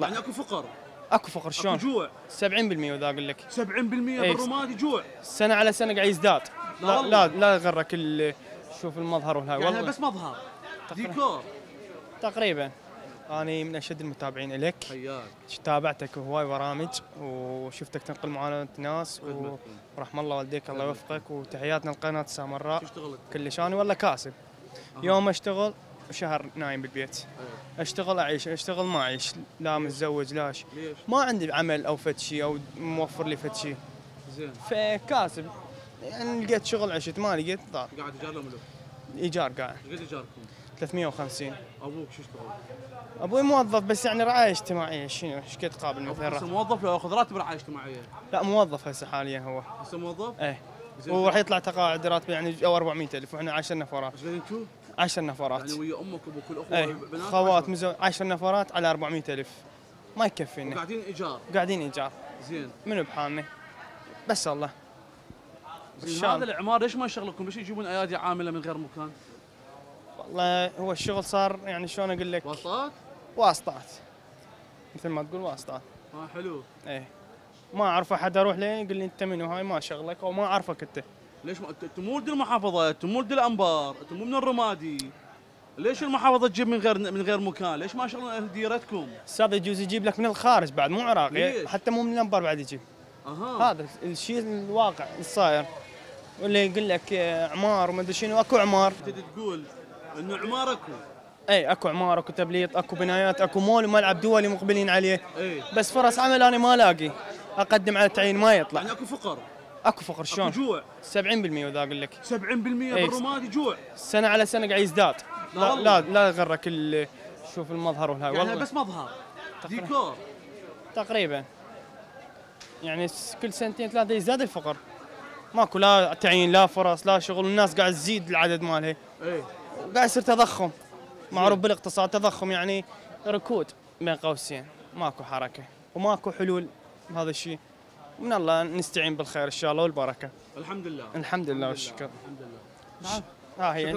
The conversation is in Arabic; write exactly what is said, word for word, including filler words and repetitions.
يعني اكو فقر اكو فقر شلون؟ اكو جوع سبعين بالمئة وذا اقول لك سبعين بالمئة بالرمادي جوع سنه على سنه قاعد يزداد. لا لا لا غرك شوف المظهر وهاي والله يعني بس مظهر ديكور تقريبا. اني من اشد المتابعين الك، حياك تابعتك هواي برامج وشفتك تنقل معاناه ناس ورحم الله والديك الله يوفقك وتحياتنا لقناه سامراء. كلش انا والله كاسب أه. يوم اشتغل شهر نايم بالبيت أيه. اشتغل اعيش اشتغل ما اعيش لا متزوج لاش ليش؟ ما عندي عمل او فد شيء او موفر لي فد شيء زين فكاسب يعني لقيت شغل عشت ما لقيت ضاع قاعد ايجار لهم ايجار قاعد قد ايجاركم؟ ثلاثمئة وخمسين. ابوك شو يشتغل؟ ابوي موظف بس يعني رعايه اجتماعيه. شنو ايش قد قابل مثلا؟ هسه موظف لو ياخذ راتب رعايه اجتماعيه؟ لا موظف هسه حاليا هو هسه موظف؟ ايه وراح يطلع تقاعد راتبه يعني او أربعمئة ألف واحنا عشر نفرات. ايش قد انتم؟ عشر نفرات يعني ويا امك وابوك والاخوه والبنات خوات مزوج عشر نفرات على أربعمئة ألف ما يكفينا. قاعدين ايجار؟ قاعدين ايجار. زين منو بحالنا؟ بس الله. زين هذا الاعمار ليش ما يشغلكم؟ ليش يجيبون ايادي عامله من غير مكان؟ والله هو الشغل صار يعني شلون اقول لك؟ واسطات؟ واسطات مثل ما تقول واسطات. اه حلو. ايه ما اعرف احد اروح له يقول لي انت منو هاي ما شغلك او ما اعرفك انت. ليش ما انت مو ولد المحافظه، انت مو ولد الانبار، انت مو من الرمادي. ليش المحافظه تجيب من غير من غير مكان؟ ليش ما شغلنا اهل ديرتكم؟ استاذ يجوز يجيب لك من الخارج بعد مو عراقي، حتى مو من الانبار بعد يجيب. اها هذا الشيء الواقع الصاير. واللي يقول لك اعمار وما ادري شنو اكو اعمار. انت تقول انه عمار اكو اي اكو عمار اكو تبليط اكو بنايات اكو مول وملعب دولي مقبلين عليه أي. بس فرص عمل انا ما الاقي اقدم على التعيين ما يطلع يعني اكو فقر اكو فقر شلون؟ اكو جوع سبعين بالمئة وذا اقول لك سبعين بالمئة بالرمادي جوع سنه على سنه قاعد يزداد. لا لا لا غرك شوف المظهر وهاي والله يعني بس مظهر ديكور تقريبا يعني كل سنتين ثلاثه يزداد الفقر ماكو لا تعيين لا فرص لا شغل الناس قاعد تزيد العدد مالها اي قاعد يصير تضخم معروف بالاقتصاد تضخم يعني ركود بين قوسين ماكو حركه وماكو حلول هذا الشيء من الله نستعين بالخير ان شاء الله والبركه. الحمد لله الحمد لله والشكر الحمد لله. ها هي